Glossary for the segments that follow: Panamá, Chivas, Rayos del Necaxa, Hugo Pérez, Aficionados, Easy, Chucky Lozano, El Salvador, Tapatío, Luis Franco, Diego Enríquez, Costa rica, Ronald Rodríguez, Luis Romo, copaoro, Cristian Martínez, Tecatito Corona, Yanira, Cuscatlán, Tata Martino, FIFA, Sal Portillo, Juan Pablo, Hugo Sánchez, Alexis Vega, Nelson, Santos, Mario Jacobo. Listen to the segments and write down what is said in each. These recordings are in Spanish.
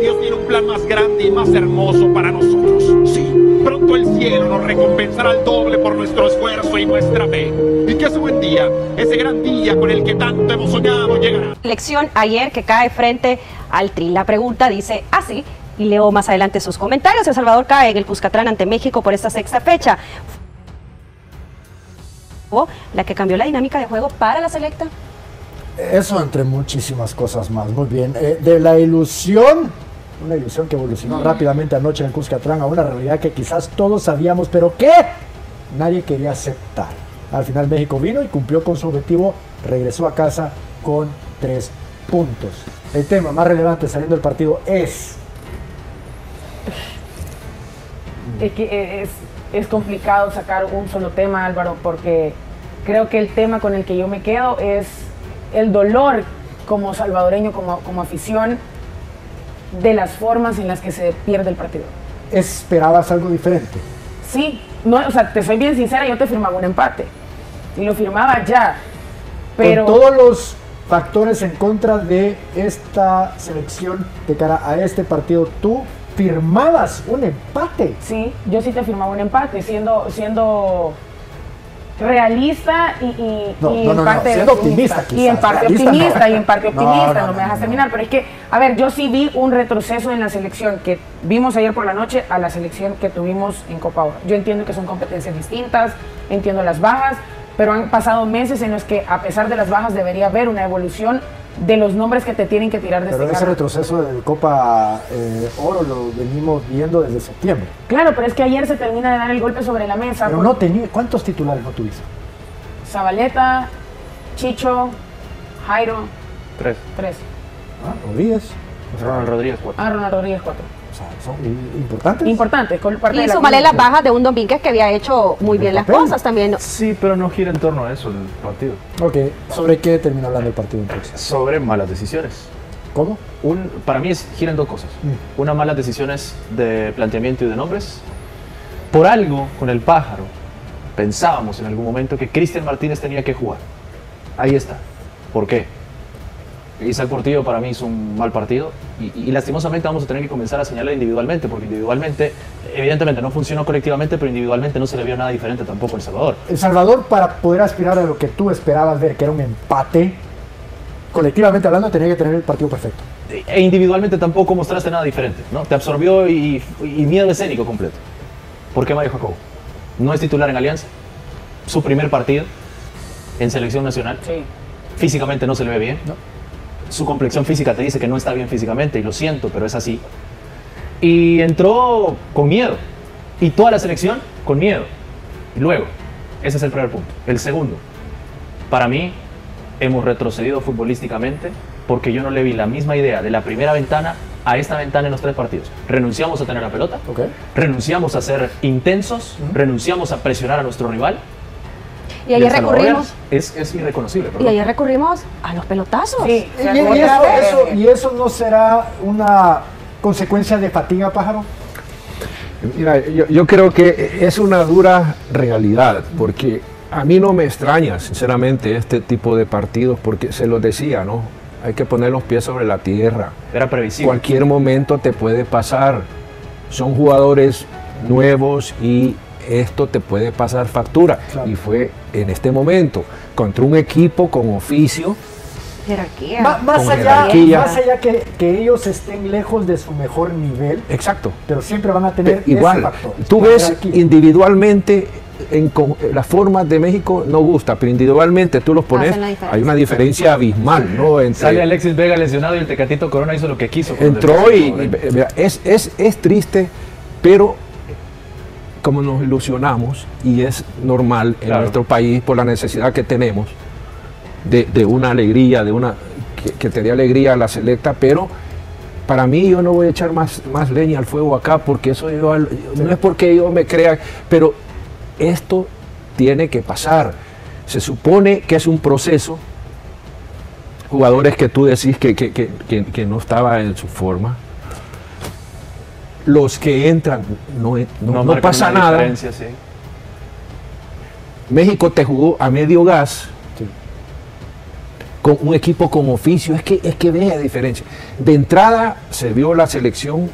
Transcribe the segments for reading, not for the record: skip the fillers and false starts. Dios tiene un plan más grande y más hermoso para nosotros. Sí, pronto el cielo nos recompensará al doble por nuestro esfuerzo y nuestra fe. Y que ese buen día, ese gran día con el que tanto hemos soñado llegará. Elección ayer que cae frente al Tri. La pregunta dice así, y leo más adelante sus comentarios. El Salvador cae en el Cuscatlán ante México por esta sexta fecha. ¿La que cambió la dinámica de juego para la selecta? Eso entre muchísimas cosas más. Muy bien, de la ilusión, una ilusión que evolucionó rápidamente anoche en Cuscatlán a una realidad que quizás todos sabíamos, pero que nadie quería aceptar. Al final México vino y cumplió con su objetivo, regresó a casa con 3 puntos. El tema más relevante saliendo del partido es complicado sacar un solo tema, Álvaro, porque creo que el tema con el que yo me quedo es el dolor como salvadoreño, como afición, de las formas en las que se pierde el partido. ¿Esperabas algo diferente? Sí, no, o sea, te soy bien sincera, yo te firmaba un empate y lo firmaba ya, pero... Con todos los factores en contra de esta selección de cara a este partido, tú firmabas un empate. Sí, yo sí te firmaba un empate, siendo realista y en parte optimista, no me dejas terminar, pero es que, a ver, yo sí vi un retroceso en la selección que vimos ayer por la noche a la selección que tuvimos en Copa Oro. Yo entiendo que son competencias distintas, entiendo las bajas, pero han pasado meses en los que a pesar de las bajas debería haber una evolución de los nombres que te tienen que tirar de este. Pero ese retroceso de Copa Oro lo venimos viendo desde septiembre. Claro, pero es que ayer se termina de dar el golpe sobre la mesa. Pero no tenía, ¿cuántos titulares no tuviste? Zabaleta, Chicho, Jairo. 3. Ah, Rodríguez. Ronald Rodríguez 4. Ah, Ronald Rodríguez 4. O sea, son importantes. Importantes. Con parte y sumarle las bajas de un Domínguez que había hecho muy bien las cosas también. Sí, pero no gira en torno a eso el partido. Ok. ¿Sobre qué termina hablando el partido entonces? Sobre malas decisiones. ¿Cómo? Para mí giran dos cosas. Una, malas decisiones de planteamiento y de nombres. Por algo, con el pájaro, pensábamos en algún momento que Cristian Martínez tenía que jugar. Ahí está. ¿Por qué? Sal Portillo para mí hizo un mal partido y lastimosamente vamos a tener que comenzar a señalar individualmente, porque individualmente evidentemente no funcionó colectivamente, pero individualmente no se le vio nada diferente tampoco a El Salvador. El Salvador, para poder aspirar a lo que tú esperabas ver, que era un empate, colectivamente hablando tenía que tener el partido perfecto. E individualmente tampoco mostraste nada diferente, ¿no? Te absorbió y miedo escénico completo. ¿Por qué Mario Jacobo? No es titular en Alianza, su primer partido en selección nacional, sí. Físicamente no se le ve bien, ¿no? Su complexión física te dice que no está bien físicamente, y lo siento, pero es así. Y entró con miedo, y toda la selección con miedo. Y luego, ese es el primer punto. El segundo, para mí, hemos retrocedido futbolísticamente, porque yo no le vi la misma idea de la primera ventana a esta ventana en los 3 partidos. Renunciamos a tener la pelota, renunciamos a ser intensos, renunciamos a presionar a nuestro rival. Y ayer recurrimos. Es irreconocible. Perdón. Y ayer recurrimos a los pelotazos. Sí, ¿Y eso no será una consecuencia de fatiga, Pájaro? Mira, yo creo que es una dura realidad, porque a mí no me extraña, sinceramente, este tipo de partidos, porque se los decía, ¿no? Hay que poner los pies sobre la tierra. Era previsible. Cualquier momento te puede pasar. Son jugadores nuevos y esto te puede pasar factura, claro. Y fue en este momento contra un equipo con oficio, jerarquía, más allá que ellos estén lejos de su mejor nivel, exacto, pero siempre van a tener igual ese factor. Tú ves jerarquía. Individualmente las formas de México no gusta, pero individualmente tú los pones, hay una diferencia abismal, ¿no? Sale Alexis Vega lesionado y el Tecatito Corona hizo lo que quiso, entró es triste, pero como nos ilusionamos, y es normal en nuestro país por la necesidad que tenemos de una alegría, de una que te dé alegría a la selecta, pero para mí yo no voy a echar más leña al fuego acá, porque eso no es porque yo me crea, pero esto tiene que pasar. Se supone que es un proceso, jugadores que tú decís que no estaba en su forma. Los que entran, no pasa nada. Sí. México te jugó a medio gas. Sí. con un equipo con oficio. Es que ve la diferencia. De entrada se vio la selección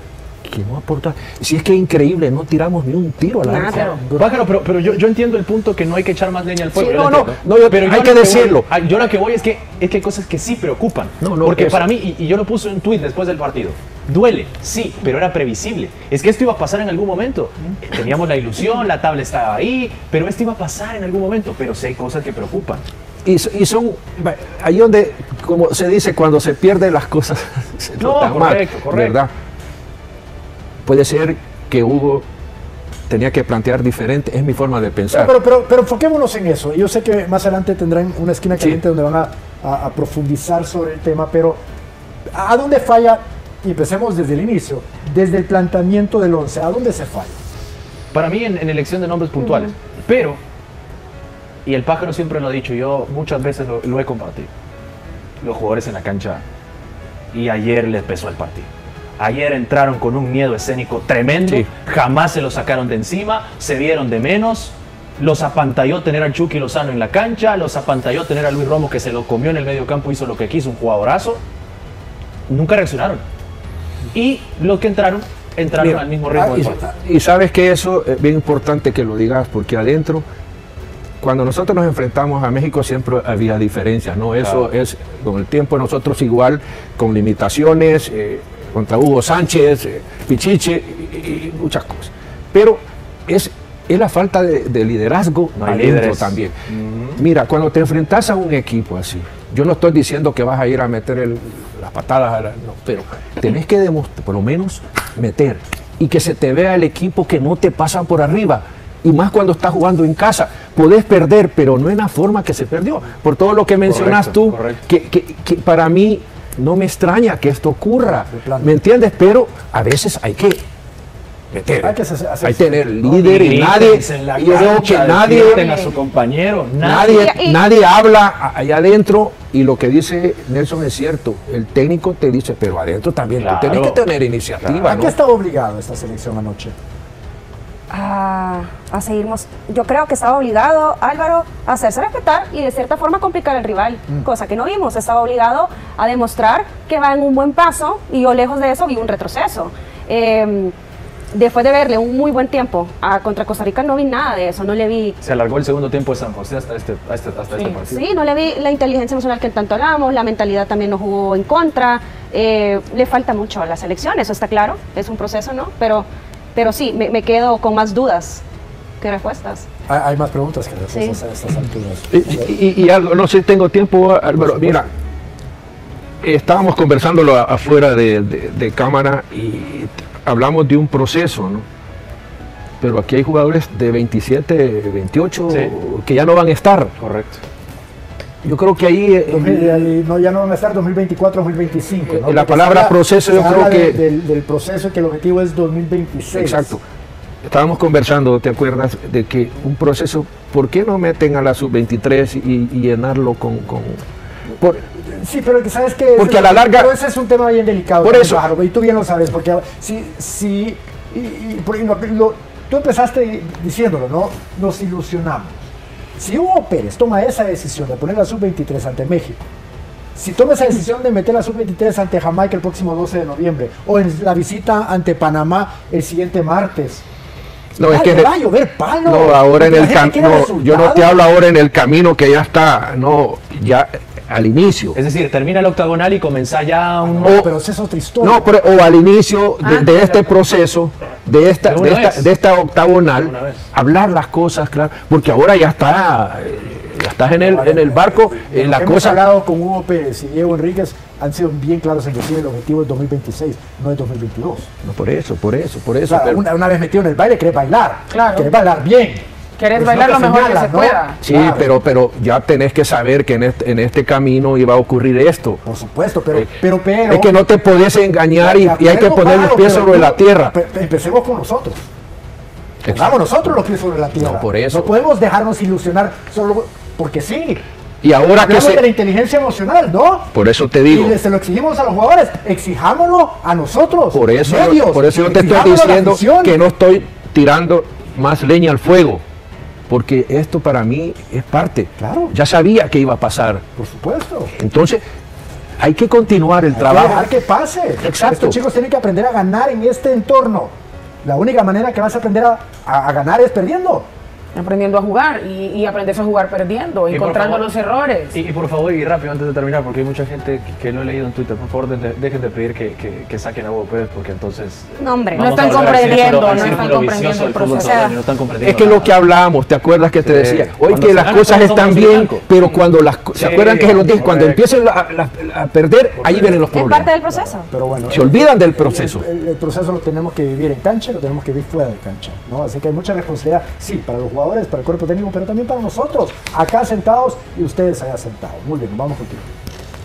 que no aporta. Si es que es increíble, no tiramos ni un tiro a la vez. Bájalo, pero yo entiendo el punto que no hay que echar más leña al fuego. Sí, pero hay que decirlo. Yo lo que voy es que hay cosas que sí preocupan. Porque para mí, y yo lo puse en un tuit después del partido, duele, sí, pero era previsible. Es que esto iba a pasar en algún momento. Teníamos la ilusión, la tabla estaba ahí, pero esto iba a pasar en algún momento. Pero sí hay cosas que preocupan. Y son ahí donde, como se dice, cuando se pierden las cosas, se notan mal, ¿verdad? Puede ser que Hugo tenía que plantear diferente, es mi forma de pensar. Pero enfoquémonos en eso. Yo sé que más adelante tendrán una esquina caliente donde van a profundizar sobre el tema, pero ¿a dónde falla? Y empecemos desde el inicio, desde el planteamiento del 11, ¿a dónde se falla? Para mí en elección de nombres puntuales, pero, y el pájaro siempre lo ha dicho, yo muchas veces lo he compartido, los jugadores en la cancha, y ayer les pesó el partido. Ayer entraron con un miedo escénico tremendo, sí. Jamás se lo sacaron de encima, se vieron de menos, los apantalló tener al Chucky Lozano en la cancha, los apantalló tener a Luis Romo que se lo comió en el medio campo, hizo lo que quiso, un jugadorazo, nunca reaccionaron. Y los que entraron mira, al mismo ritmo. Y sabes que eso es bien importante que lo digas, porque adentro, cuando nosotros nos enfrentamos a México siempre había diferencias, ¿no? Eso es, con el tiempo nosotros igual, con limitaciones, contra Hugo Sánchez, Pichiche y muchas cosas. Pero es la falta de liderazgo adentro también. Mira, cuando te enfrentas a un equipo así, yo no estoy diciendo que vas a ir a meter las patadas, no, pero tenés que demostrar, por lo menos meter, y que se te vea el equipo que no te pasan por arriba, y más cuando estás jugando en casa. Podés perder, pero no en la forma que se perdió, por todo lo que mencionas tú, que para mí no me extraña que esto ocurra, ¿me entiendes? Pero a veces hay que meter, hay que tener líder, y nadie, yo creo que nadie tenga a su compañero, nadie habla allá adentro, y lo que dice Nelson es cierto, el técnico te dice, pero adentro también, tú tenés que tener iniciativa. ¿A qué estaba obligado esta selección anoche? A seguirnos, yo creo que estaba obligado, Álvaro, a hacerse respetar y de cierta forma complicar al rival, cosa que no vimos. Estaba obligado a demostrar que va en un buen paso, y yo lejos de eso vi un retroceso. Después de verle un muy buen tiempo contra Costa Rica no vi nada de eso, no le vi... Se alargó el segundo tiempo de San José hasta este partido. Sí, no le vi la inteligencia emocional que tanto hablamos, la mentalidad también nos jugó en contra, le falta mucho a la selección, eso está claro, es un proceso, ¿no? Pero sí, me quedo con más dudas que respuestas. Hay más preguntas que respuestas, sí, a estas alturas. Y algo, no sé si tengo tiempo, Álvaro, mira, estábamos conversándolo afuera de cámara y hablamos de un proceso, ¿no? Pero aquí hay jugadores de 27, 28 que ya no van a estar. Correcto. Yo creo que ahí... ya no van a estar 2024, 2025. ¿No? La palabra proceso, yo creo que... Del proceso, que el objetivo es 2026. Exacto. Estábamos conversando, ¿te acuerdas? De que un proceso, ¿por qué no meten a la sub-23 y llenarlo con... Sí, pero que sabes que... Porque a la larga... Pero ese es un tema bien delicado. Por eso. Bajarlo, y tú bien lo sabes, porque si tú empezaste diciéndolo, ¿no? Nos ilusionamos. Si Hugo Pérez toma esa decisión de poner la sub-23 ante México, si toma esa decisión de meter la sub-23 ante Jamaica el próximo 12 de noviembre, o en la visita ante Panamá el siguiente martes, no, es que va a llover palo. No, ahora en el camino, yo no te hablo ahora en el camino que ya está, no, ya al inicio. Es decir, termina el octagonal y comienza ya un... No, pero esa es otra historia. No, pero, o al inicio de este proceso... De esta octagonal, hablar las cosas, claro, porque ahora ya estás en el barco, en la cosa. Hemos hablado con Hugo Pérez y Diego Enríquez, han sido bien claros en decir el objetivo es 2026, no es 2022. No, por eso. Claro, pero... una vez metido en el baile, querés bailar, claro. Querés bailar bien. Querés bailar lo mejor que se pueda. Sí, claro. pero ya tenés que saber que en este camino iba a ocurrir esto. Por supuesto, pero... Es que no te podés engañar y hay que poner los pies sobre la tierra. Empecemos con nosotros. Pongamos nosotros los pies sobre la tierra. No, por eso. No podemos dejarnos ilusionar solo porque sí. Y ahora que de la inteligencia emocional, ¿no? Por eso te digo. Y se lo exigimos a los jugadores. Exijámoslo a nosotros. Por eso yo te estoy diciendo que no estoy tirando más leña al fuego. porque esto para mí es parte. Claro. Ya sabía que iba a pasar. Por supuesto. Entonces, hay que continuar el trabajo. Dejar que pase. Exacto. Estos chicos tienen que aprender a ganar en este entorno. La única manera que vas a aprender a ganar es perdiendo. Aprendiendo a jugar y aprendes a jugar perdiendo, encontrando los errores. Y por favor, y rápido antes de terminar, porque hay mucha gente que no he leído en Twitter, por favor dejen de pedir que saquen a Hugo Pérez, porque entonces... No, hombre, no están comprendiendo, no están comprendiendo el proceso. Es que lo que hablábamos, ¿te acuerdas que te decía? Hoy que las cosas están bien, pero cuando las... ¿Se acuerdan que se los dije? Cuando empiecen a perder, ahí vienen los problemas. Es parte del proceso. Pero bueno, se olvidan del proceso. El proceso lo tenemos que vivir en cancha, lo tenemos que vivir fuera de cancha, ¿no? Así que hay mucha responsabilidad, sí, para los jugadores, para el cuerpo técnico, pero también para nosotros, acá sentados y ustedes allá sentados. Muy bien, vamos contigo.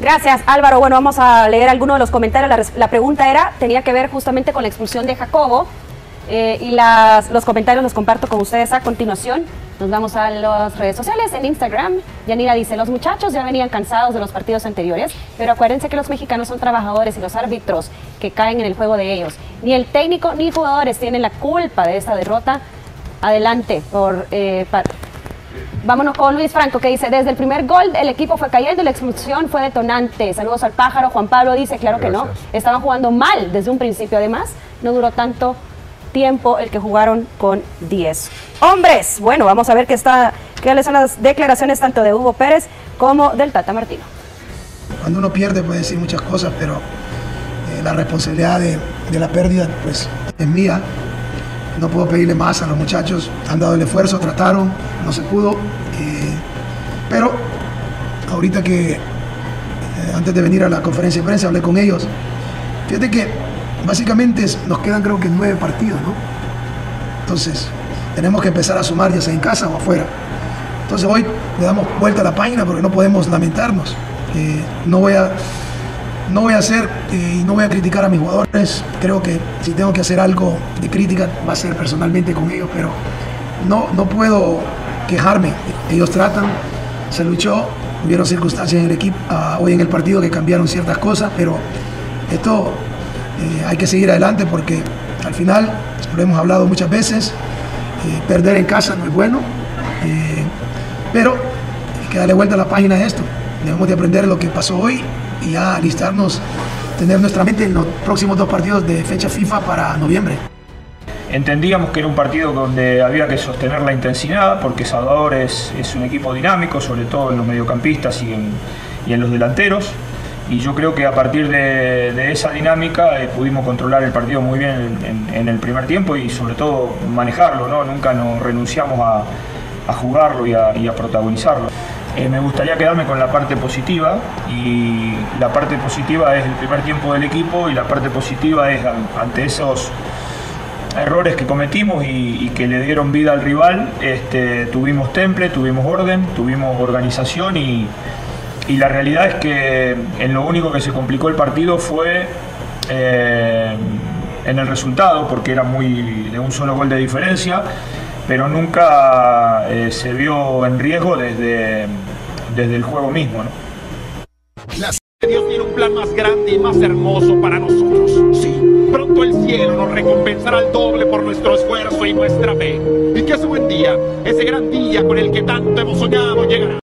Gracias, Álvaro. Bueno, vamos a leer algunos de los comentarios. La pregunta tenía que ver justamente con la expulsión de Jacobo, y los comentarios los comparto con ustedes a continuación. Nos vamos a las redes sociales, en Instagram. Yanira dice, los muchachos ya venían cansados de los partidos anteriores, pero acuérdense que los mexicanos son trabajadores y los árbitros que caen en el juego de ellos. Ni el técnico ni jugadores tienen la culpa de esta derrota. Adelante, vámonos con Luis Franco, que dice, desde el primer gol el equipo fue cayendo y la expulsión fue detonante. Saludos al pájaro. Juan Pablo dice, claro que no, estaban jugando mal desde un principio. Además, no duró tanto tiempo el que jugaron con 10 hombres. Bueno, vamos a ver qué son las declaraciones tanto de Hugo Pérez como del Tata Martino. Cuando uno pierde puede decir muchas cosas, pero la responsabilidad de la pérdida pues es mía. No puedo pedirle más a los muchachos, han dado el esfuerzo, trataron, no se pudo. Pero ahorita que, antes de venir a la conferencia de prensa, hablé con ellos. Fíjate que básicamente nos quedan creo que 9 partidos, ¿no? Entonces, tenemos que empezar a sumar, ya sea en casa o afuera. Entonces hoy le damos vuelta a la página porque no podemos lamentarnos. No voy a hacer y no voy a criticar a mis jugadores. Creo que si tengo que hacer algo de crítica va a ser personalmente con ellos, pero no puedo quejarme. Ellos tratan, se luchó, hubieron circunstancias en el equipo, hoy en el partido que cambiaron ciertas cosas, pero esto hay que seguir adelante porque al final, lo hemos hablado muchas veces, perder en casa no es bueno, pero hay que darle vuelta a la página de esto. Debemos de aprender lo que pasó hoy y ya alistarnos, tener nuestra mente en los próximos 2 partidos de fecha FIFA para noviembre. Entendíamos que era un partido donde había que sostener la intensidad porque Salvador es un equipo dinámico, sobre todo en los mediocampistas y en los delanteros, y yo creo que a partir de esa dinámica pudimos controlar el partido muy bien en el primer tiempo y sobre todo manejarlo, ¿no? Nunca nos renunciamos a jugarlo y a protagonizarlo. Me gustaría quedarme con la parte positiva, y la parte positiva es el primer tiempo del equipo y la parte positiva es ante esos errores que cometimos y que le dieron vida al rival. Tuvimos temple, tuvimos orden, tuvimos organización y la realidad es que en lo único que se complicó el partido fue en el resultado, porque era de un solo gol de diferencia, pero nunca se vio en riesgo desde el juego mismo, ¿no? Dios tiene un plan más grande y más hermoso para nosotros. Sí, pronto el cielo nos recompensará al doble por nuestro esfuerzo y nuestra fe. Y que ese buen día, ese gran día con el que tanto hemos soñado llegará.